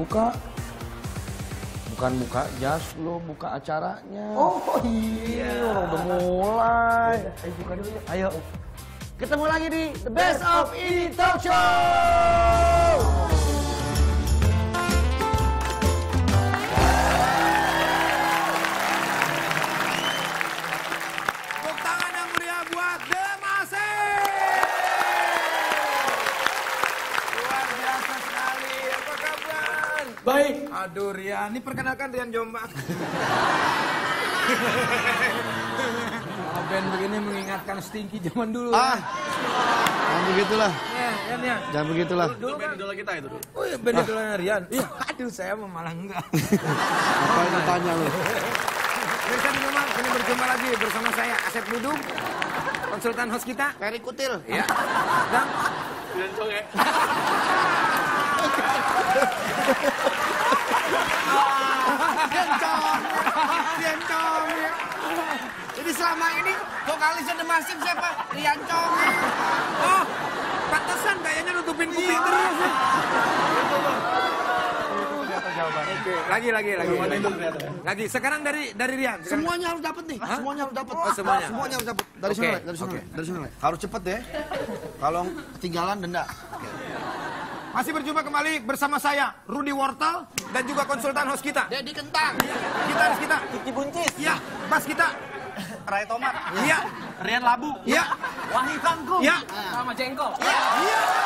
Buka. Bukan buka jas lo, buka acaranya. Oh iya, orang udah mulai. Ayo buka dulu. Ayo. Ketemu lagi di The Best of Ini Talkshow. Tepuk tangan yang meriah buat D'Masiv. Luar biasa sekali. Apa kabar? Baik. Aduh Rian, ini perkenalkan Rian Jombang. Band begini mengingatkan Stinky zaman dulu. Ah, jangan begitulah. Ya. Jangan begitulah. Dulu band idola kita itu. Oh iya, band idola Rian. Iya. Aduh, saya malah enggak. Apa yang tanya lu? Mirsa di rumah, kini berjumpa lagi bersama saya Asep Duduk, konsultan host kita Ferry Kutil. Iya. Dan Rian Conge. Rian Conge. Jadi selama ini vokalisnya D'Masiv siapa? Rian Conge. Oh, pantesan kayaknya nutupin kuping terus. Lagi. Sekarang dari Rian. Semuanya harus dapat nih. Semuanya harus dapat. Oh, semuanya harus dapat. Dari sana. Harus cepet ya. Kalau ketinggalan denda. Masih berjumpa kembali bersama saya, Rudi Wortel, dan juga konsultan host kita. Jadi kentang. Gitaris kita. Kiki buncis. Iya. Bas kita. Rai tomat. Iya. Rian labu. Iya. Wangi kangkung. Iya. Sama jengkol. Iya.